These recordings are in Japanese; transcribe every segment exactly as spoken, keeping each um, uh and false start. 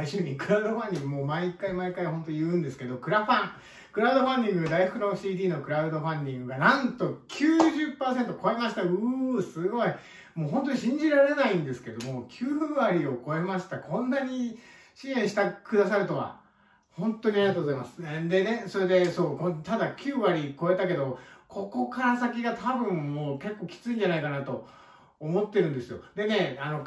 最終にクラウドファンディング、もう毎回毎回本当言うんですけど、クラファン、クラウドファンディング、大福の シーディー のクラウドファンディングがなんと きゅうじゅっパーセント 超えました。うー、すごい。もう本当に信じられないんですけども、きゅうわりを超えました。こんなに支援してくださるとは。本当にありがとうございます。でね、それで、そう、ただきゅうわり超えたけど、ここから先が多分もう結構きついんじゃないかなと思ってるんですよ。でね、あの、考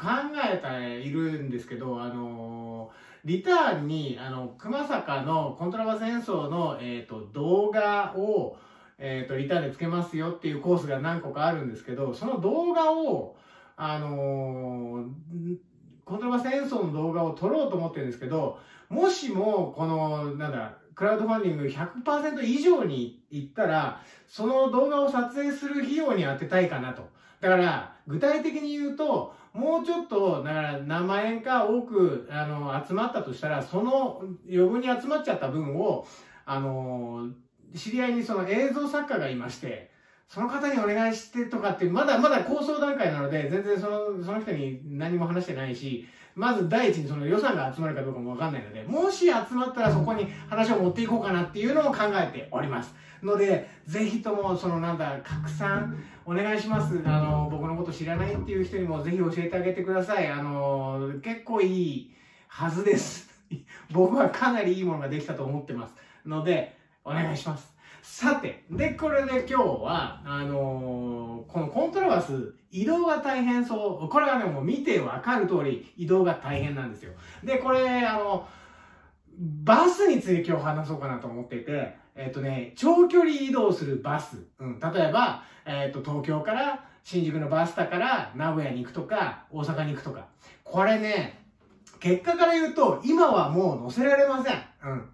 えているんですけど、あのー、リターンに、あの、熊坂のコントラバス演奏の、えっと、動画を、えっと、リターンでつけますよっていうコースが何個かあるんですけど、その動画を、あのー、コントラバス演奏の動画を撮ろうと思ってるんですけど、もしも、この、なんだ、クラウドファンディング ひゃくパーセント 以上にいったら、その動画を撮影する費用に当てたいかなと。だから、具体的に言うと、もうちょっと、だから何万円か多く、あの、集まったとしたら、その余分に集まっちゃった分を、あの、知り合いにその映像作家がいまして、その方にお願いしてとかって、まだまだ構想段階なので、全然その、その人に何も話してないし、まず第一にその予算が集まるかどうかもわかんないので、もし集まったらそこに話を持っていこうかなっていうのを考えております。ので、ぜひとも、そのなんだ、拡散お願いします。あの、僕のこと知らないっていう人にもぜひ教えてあげてください。あの、結構いいはずです。僕はかなりいいものができたと思ってます。ので、お願いします。さて、で、これで今日は、あのー、このコントラバス、移動が大変そう。これはね、もう見てわかる通り、移動が大変なんですよ。で、これ、あの、バスについて今日話そうかなと思っていて、えっとね、長距離移動するバス。うん、例えば、えっと、東京から、新宿のバスタから名古屋に行くとか、大阪に行くとか。これね、結果から言うと、今はもう乗せられません。うん。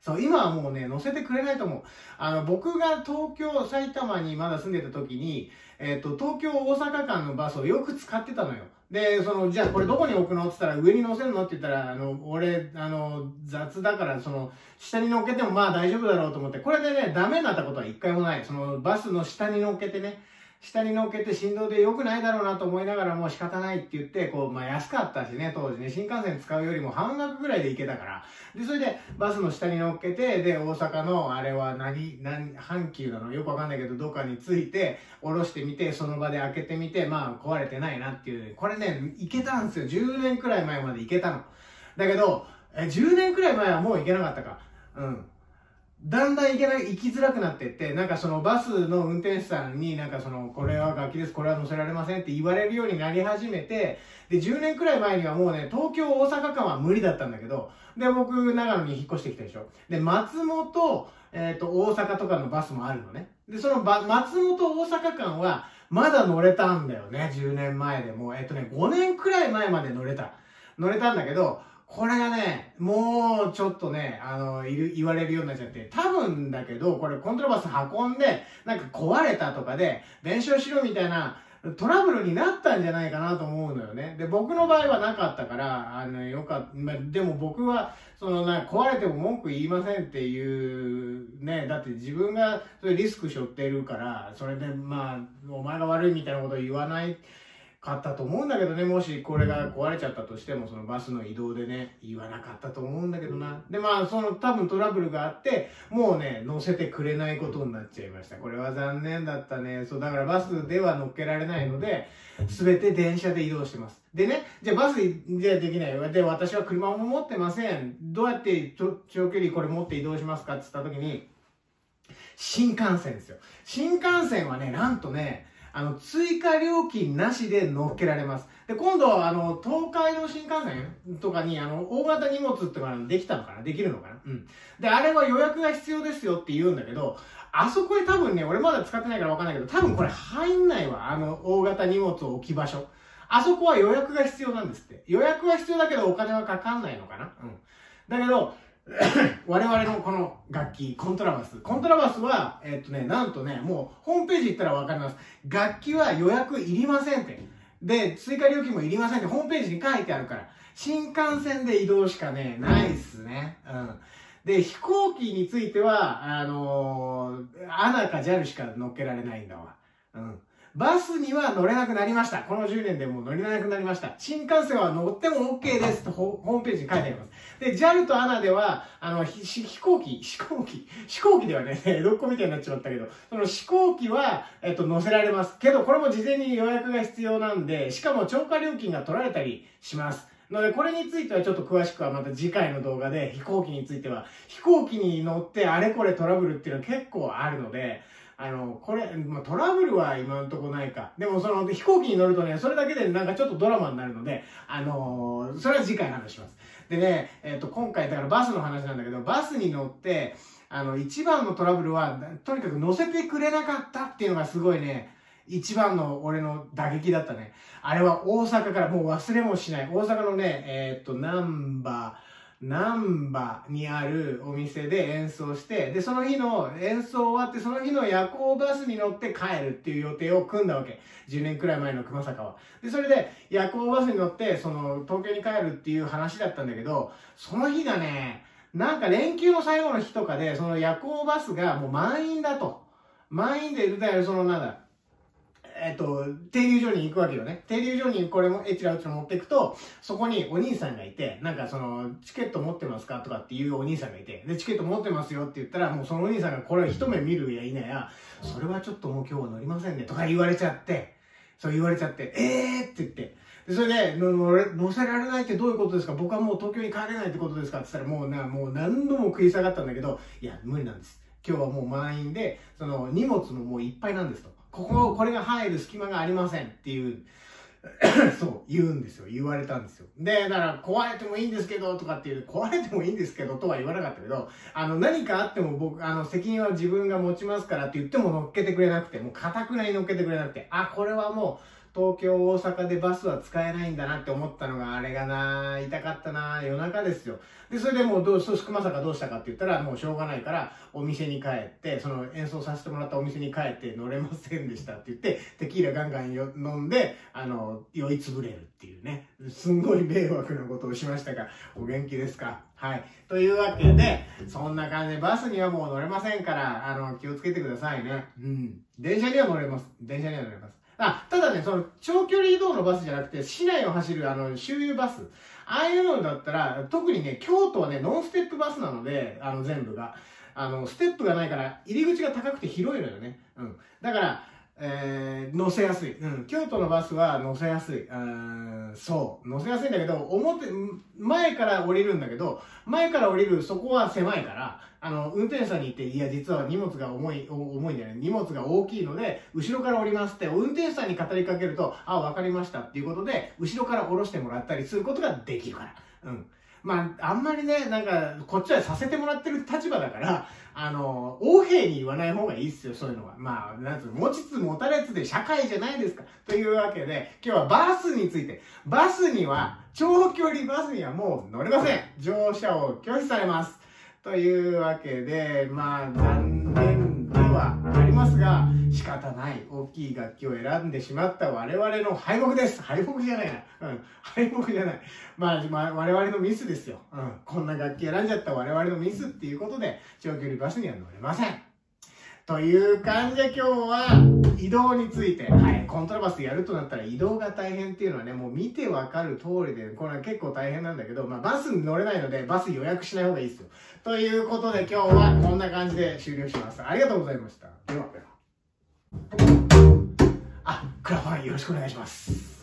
そう、今はもうね、乗せてくれないと思う。あの、僕が東京、埼玉にまだ住んでた時に、えっと、東京、大阪間のバスをよく使ってたのよ。で、その、じゃあこれどこに置くのって言ったら、上に乗せるのって言ったら、あの、俺、あの、雑だから、その、下に乗っけてもまあ大丈夫だろうと思って、これでね、ダメになったことは一回もない。その、バスの下に乗っけてね、下に乗っけて振動で良くないだろうなと思いながらもう仕方ないって言って、こう、まあ安かったしね、当時ね、新幹線使うよりも半額ぐらいで行けたから。で、それでバスの下に乗っけて、で、大阪のあれは何、何、阪急なのよくわかんないけど、どっかについて、下ろしてみて、その場で開けてみて、まあ壊れてないなっていう。これね、行けたんですよ。じゅうねんくらい前まで行けたの。だけど、え、じゅうねんくらい前はもう行けなかったか。うん。だんだん行けない、行きづらくなってって、なんかそのバスの運転手さんになんかその、これは楽器です、これは乗せられませんって言われるようになり始めて、で、じゅうねんくらい前にはもうね、東京、大阪間は無理だったんだけど、で、僕、長野に引っ越してきたでしょ。で、松本、えっと、大阪とかのバスもあるのね。で、そのば、松本、大阪間は、まだ乗れたんだよね、じゅうねんまえでもう、えっとね、ごねんくらい前まで乗れた。乗れたんだけど、これがね、もうちょっとね、あの、言われるようになっちゃって、多分だけど、これコントラバス運んで、なんか壊れたとかで、弁償しろみたいなトラブルになったんじゃないかなと思うのよね。で、僕の場合はなかったから、あの、よかった。ま、でも僕は、その、なんか壊れても文句言いませんっていう、ね、だって自分がそれリスク背負ってるから、それで、まあ、お前が悪いみたいなこと言わない。かったと思うんだけどね、もしこれが壊れちゃったとしても、そのバスの移動でね、言わなかったと思うんだけどな。で、まあ、その多分トラブルがあって、もうね、乗せてくれないことになっちゃいました。これは残念だったね。そう、だからバスでは乗っけられないので、すべて電車で移動してます。でね、じゃあバスじゃできない。で、私は車も持ってません。どうやって長距離これ持って移動しますかって言った時に、新幹線ですよ。新幹線はね、なんとね、あの、追加料金なしで乗っけられます。で、今度は、あの、東海道新幹線とかに、あの、大型荷物ってのができたのかなできるのかなうん。で、あれは予約が必要ですよって言うんだけど、あそこへ多分ね、俺まだ使ってないからわかんないけど、多分これ入んないわ。あの、大型荷物を置き場所。あそこは予約が必要なんですって。予約は必要だけどお金はかかんないのかなうん。だけど、我々のこの楽器、コントラバス。コントラバスは、えっとね、なんとね、もうホームページ行ったらわかります。楽器は予約いりませんって。で、追加料金もいりませんって、ホームページに書いてあるから。新幹線で移動しかね、ないっすね。うん。で、飛行機については、あのー、エーエヌエー か ジャル しか乗っけられないんだわ。うん。バスには乗れなくなりました。このじゅうねんでもう乗れなくなりました。新幹線は乗っても OK ですとホームページに書いてあります。で、ジャル と エーエヌエー では、あの、飛行機、飛行機、飛行機ではね、江戸っ子みたいになっちまったけど、その飛行機は、えっと、乗せられます。けど、これも事前に予約が必要なんで、しかも超過料金が取られたりします。ので、これについてはちょっと詳しくはまた次回の動画で、飛行機については、飛行機に乗ってあれこれトラブルっていうのは結構あるので、あの、これ、まあ、トラブルは今んとこないか。でもその飛行機に乗るとね、それだけでなんかちょっとドラマになるので、あのー、それは次回話します。でね、えっと、今回だからバスの話なんだけど、バスに乗って、あの、一番のトラブルは、とにかく乗せてくれなかったっていうのがすごいね、一番の俺の打撃だったね。あれは大阪から、もう忘れもしない。大阪のね、えっと、難波、難波にあるお店で演奏して、で、その日の演奏終わって、その日の夜行バスに乗って帰るっていう予定を組んだわけ。じゅうねんくらい前の熊坂は。で、それで夜行バスに乗って、その、東京に帰るっていう話だったんだけど、その日がね、なんか連休の最後の日とかで、その夜行バスがもう満員だと。満員で、だからそのなんだ、えっと、停留所に行くわけよね。停留所にこれもえちらうちら持っていくと、そこにお兄さんがいて、なんかその、チケット持ってますかとかっていうお兄さんがいて、で、チケット持ってますよって言ったら、もうそのお兄さんがこれを一目見るやいなや、それはちょっともう今日は乗りませんねとか言われちゃって、そう言われちゃって、えーって言って、でそれで乗せられないってどういうことですか、僕はもう東京に帰れないってことですかって言ったら、もうな、もう何度も食い下がったんだけど、いや、無理なんです。今日はもう満員で、その、荷物ももういっぱいなんですと。ここ、これが入る隙間がありませんっていう、そう、言うんですよ。言われたんですよ。で、だから、壊れてもいいんですけど、とかっていう、壊れてもいいんですけど、とは言わなかったけど、あの、何かあっても僕、あの、責任は自分が持ちますからって言っても乗っけてくれなくて、もう、固くない乗っけてくれなくて、あ、これはもう、東京、大阪でバスは使えないんだなって思ったのが、あれがなぁ、痛かったなぁ、夜中ですよ。で、それでもう、どう、熊坂どうしたかって言ったら、もうしょうがないから、お店に帰って、その演奏させてもらったお店に帰って、乗れませんでしたって言って、テキーラガンガンよ飲んで、あの、酔いつぶれるっていうね、すんごい迷惑なことをしましたが、お元気ですか？はい。というわけで、そんな感じで、バスにはもう乗れませんから、あの、気をつけてくださいね。うん。電車には乗れます。電車には乗れます。あ、ただね、その、長距離移動のバスじゃなくて、市内を走る、あの、周遊バス。ああいうのだったら、特にね、京都はね、ノンステップバスなので、あの、全部が。あの、ステップがないから、入り口が高くて広いのよね。うん。だから、えー、乗せやすい。うん。京都のバスは乗せやすい。うん、そう。乗せやすいんだけど、表、前から降りるんだけど、前から降りる、そこは狭いから、あの、運転手さんに言って、いや、実は荷物が重い、重いんじゃない、荷物が大きいので、後ろから降りますって、運転手さんに語りかけると、あ、わかりましたっていうことで、後ろから降ろしてもらったりすることができるから。うん。まあ、あんまりね、なんか、こっちはさせてもらってる立場だから、あの、横柄に言わない方がいいっすよ、そういうのは。まあ、なんつうの、持ちつ持たれつで社会じゃないですか。というわけで、今日はバスについて。バスには、長距離バスにはもう乗れません。乗車を拒否されます。というわけで、まあ、残念ではありますが、仕方ない大きい楽器を選んでしまった我々の敗北です。敗北じゃないな。うん。敗北じゃない。まあ、まあ、我々のミスですよ。うん。こんな楽器選んじゃった我々のミスっていうことで、長距離バスには乗れません。という感じで今日は移動について、はい、コントラバスやるとなったら移動が大変っていうのはね、もう見てわかる通りで、これは結構大変なんだけど、まあバスに乗れないのでバス予約しない方がいいですよ。ということで今日はこんな感じで終了します。ありがとうございました。では、あ、クラファンよろしくお願いします。